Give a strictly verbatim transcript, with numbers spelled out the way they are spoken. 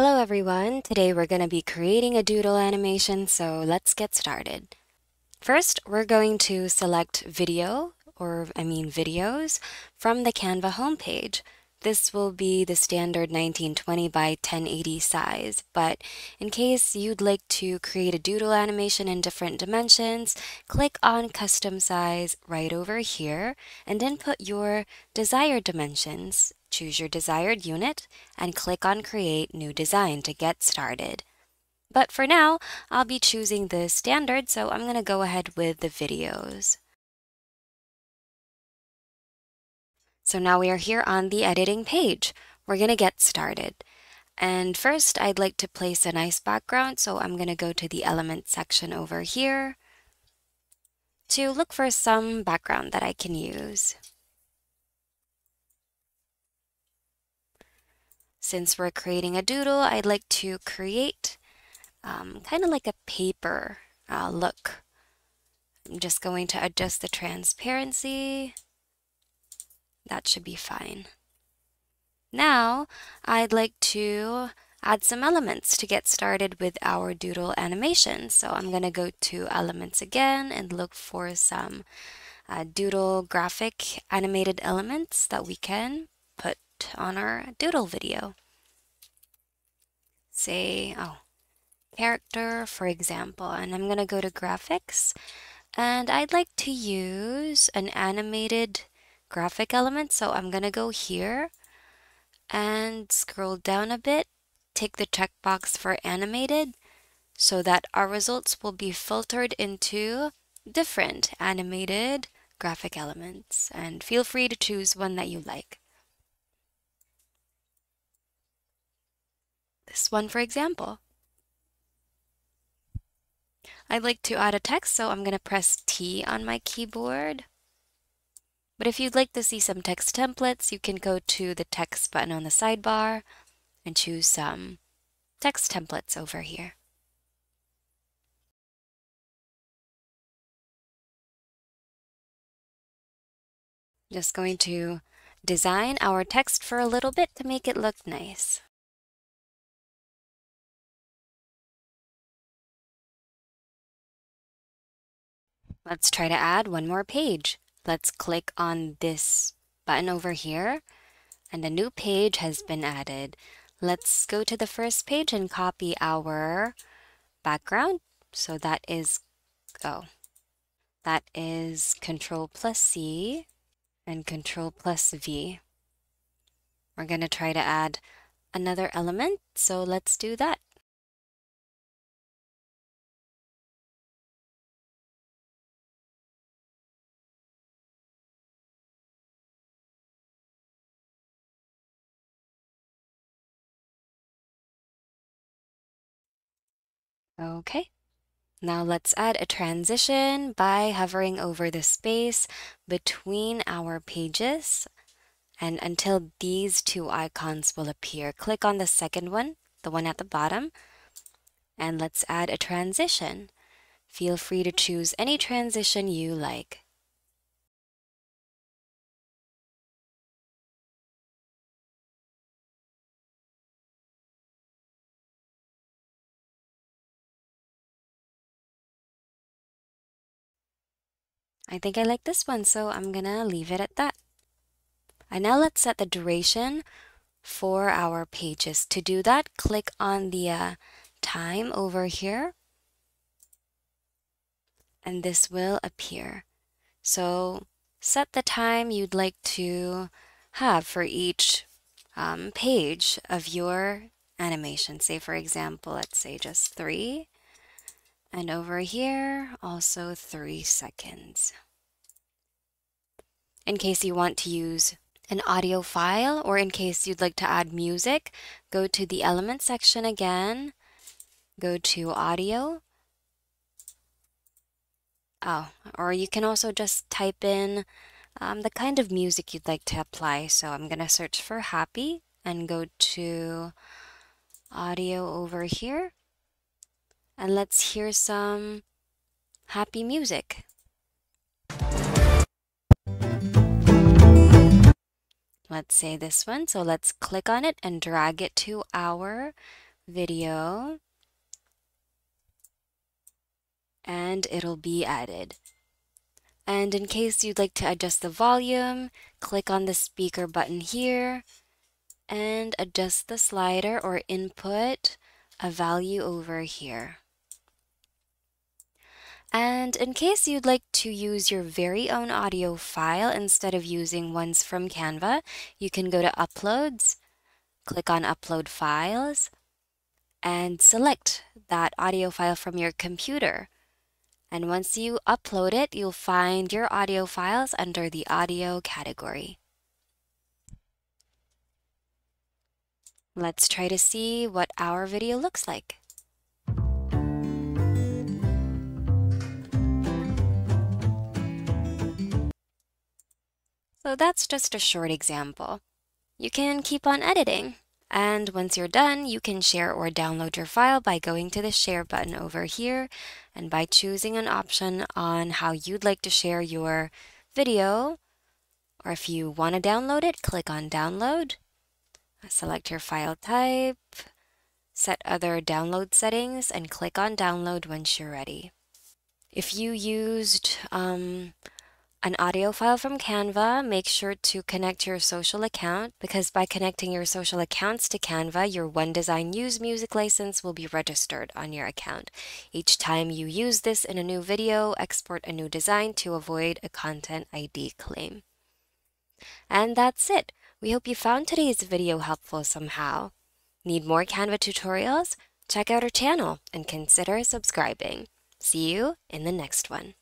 Hello everyone, today we're going to be creating a doodle animation, so let's get started. First, we're going to select video, or I mean videos, from the Canva homepage. This will be the standard nineteen twenty by ten eighty size, but in case you'd like to create a doodle animation in different dimensions, click on Custom Size right over here and input your desired dimensions. Choose your desired unit and click on Create New Design to get started. But for now, I'll be choosing the standard, so I'm going to go ahead with the videos. So now we are here on the editing page. We're going to get started. And first, I'd like to place a nice background, so I'm going to go to the Elements section over here to look for some background that I can use. Since we're creating a doodle, I'd like to create um, kind of like a paper uh, look. I'm just going to adjust the transparency. That should be fine. Now, I'd like to add some elements to get started with our doodle animation. So I'm going to go to Elements again and look for some uh, doodle graphic animated elements that we can put on our doodle video. Say, oh, character, for example, and I'm going to go to graphics, and I'd like to use an animated graphic element, so I'm going to go here and scroll down a bit, take the checkbox for animated, so that our results will be filtered into different animated graphic elements, and feel free to choose one that you like. This one, for example. I'd like to add a text, so I'm going to press T on my keyboard. But if you'd like to see some text templates, you can go to the text button on the sidebar and choose some text templates over here. Just going to design our text for a little bit to make it look nice. Let's try to add one more page. Let's click on this button over here, and a new page has been added. Let's go to the first page and copy our background. So that is, oh, that is Control plus C and Control plus V. We're going to try to add another element, so let's do that. Okay, now let's add a transition by hovering over the space between our pages and until these two icons will appear. Click on the second one, the one at the bottom, and let's add a transition. Feel free to choose any transition you like. I think I like this one, so I'm gonna leave it at that. And now let's set the duration for our pages. To do that, click on the uh, time over here, and this will appear. So set the time you'd like to have for each um, page of your animation. Say, for example, let's say just three. And over here, also three seconds. In case you want to use an audio file, or in case you'd like to add music, go to the Elements section again, go to Audio. Oh, or you can also just type in um, the kind of music you'd like to apply. So I'm going to search for Happy and go to Audio over here. And let's hear some happy music. Let's say this one, so let's click on it and drag it to our video, and it'll be added. And in case you'd like to adjust the volume, click on the speaker button here and adjust the slider or input a value over here. And in case you'd like to use your very own audio file instead of using ones from Canva, you can go to Uploads, click on Upload Files, and select that audio file from your computer. And once you upload it, you'll find your audio files under the audio category. Let's try to see what our video looks like. So that's just a short example. You can keep on editing. And once you're done, you can share or download your file by going to the Share button over here and by choosing an option on how you'd like to share your video. Or if you want to download it, click on Download, select your file type, set other download settings, and click on Download once you're ready. If you used um, an audio file from Canva, make sure to connect your social account, because by connecting your social accounts to Canva, your OneDesign Use Music license will be registered on your account. Each time you use this in a new video, export a new design to avoid a Content I D claim. And that's it. We hope you found today's video helpful somehow. Need more Canva tutorials? Check out our channel and consider subscribing. See you in the next one.